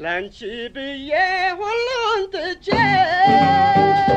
Lanchi be ye walun the jet.